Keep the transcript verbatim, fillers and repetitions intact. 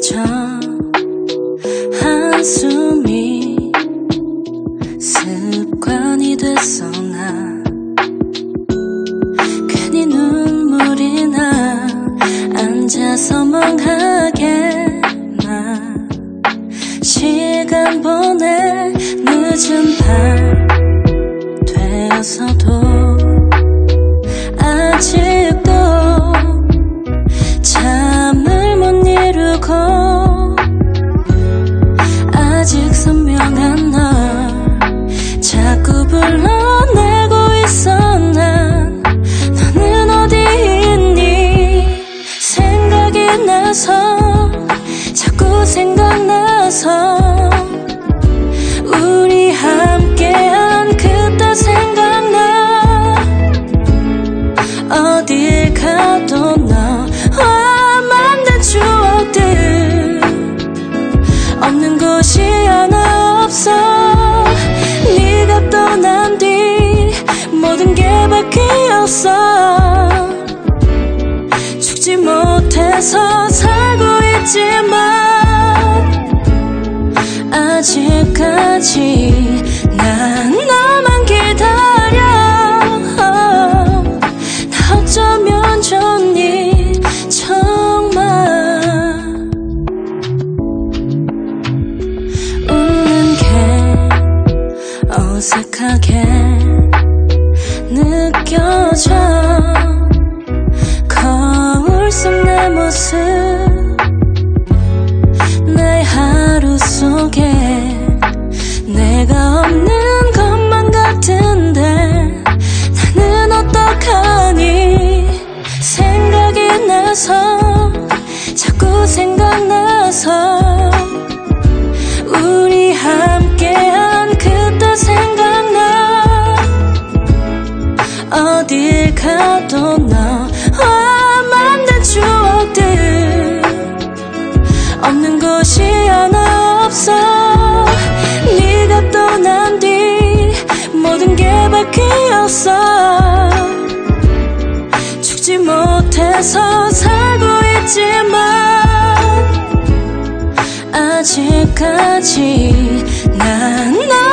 느껴져 한숨이 습관이 됐어. 나 괜히 눈물이 나. 앉아서 멍하게 나 시간 보내. 늦은 밤 되어서도 아직도 잠을 못 이루고 아직 선명한 널 자꾸 불러내고 있어. 난 너는 어디 있니? 생각이 나서 자꾸 생각나서 우리 함께한 그때 생각나. 어딜 가도 너와 맘든 추억들 없는 곳이 하나 없어. 네가 떠난 뒤 모든 게 바뀌었어. 죽지 못해서 살고 있지만 아직까지 난 너만 기다려. 나 어쩌면 좋니 정말. 웃는 게 어색하게 느껴져. 거울 속 내 모습 나의 하루 속에 내가 없는 것만 같은데 나는 어떡하니? 생각이 나서 자꾸 생각나서 우리 함께한 그때 생각나. 어딜 가도 너와 만든 추억들 없는 곳이 하나 없어. 네가 떠난 뒤 모든 게 바뀌었어. 죽지 못해서 살고 있지만 아직까지 난 너